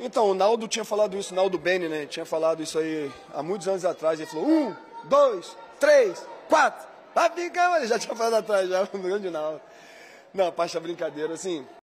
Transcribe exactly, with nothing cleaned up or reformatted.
Então, o Naldo tinha falado isso, o Naldo Benny, né? Tinha falado isso aí há muitos anos atrás. Ele falou, um, dois, três, quatro, vai ficar, ele já tinha falado atrás, já, no grande Naldo. Não, parte da brincadeira, assim...